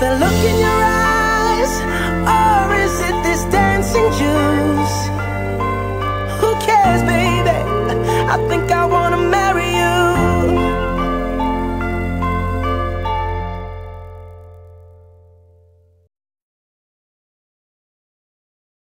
The look in your eyes, or is it this dancing juice?